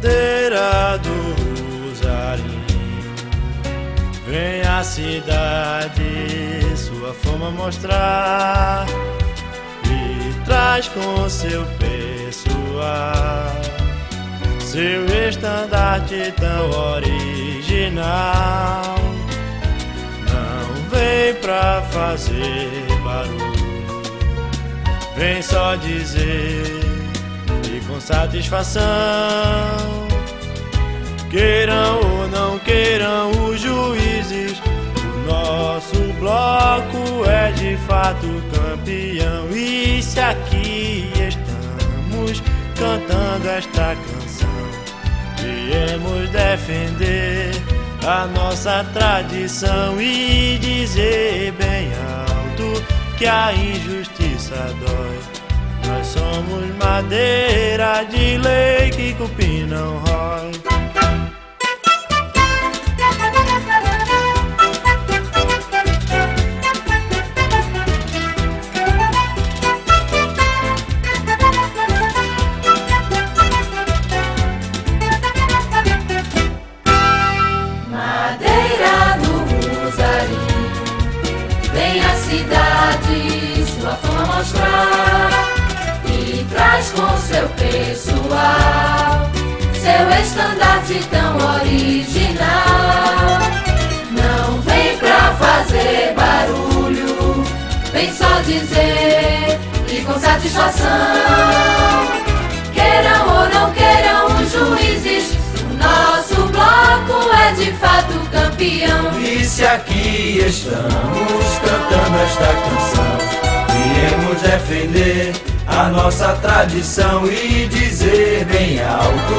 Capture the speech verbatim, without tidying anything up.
Madeira do Usarim, vem a cidade sua fama mostrar e traz com seu pessoal seu estandarte tão original. Não vem pra fazer barulho, vem só dizer e com satisfação, queiram ou não queiram os juízes, o nosso bloco é de fato campeão. E se aqui estamos cantando esta canção, viemos defender a nossa tradição e dizer bem alto que a injustiça dói. Nós somos madeira de lei que cupim não rói. Madeira do Usarim, vem a cidade sua fama mostrar, traz com seu pessoal seu estandarte tão original. Não vem pra fazer barulho, vem só dizer e com satisfação, queiram ou não queiram os juízes, o nosso bloco é de fato campeão. E se aqui estamos cantando esta canção, viemos defender a nossa tradição e dizer bem alto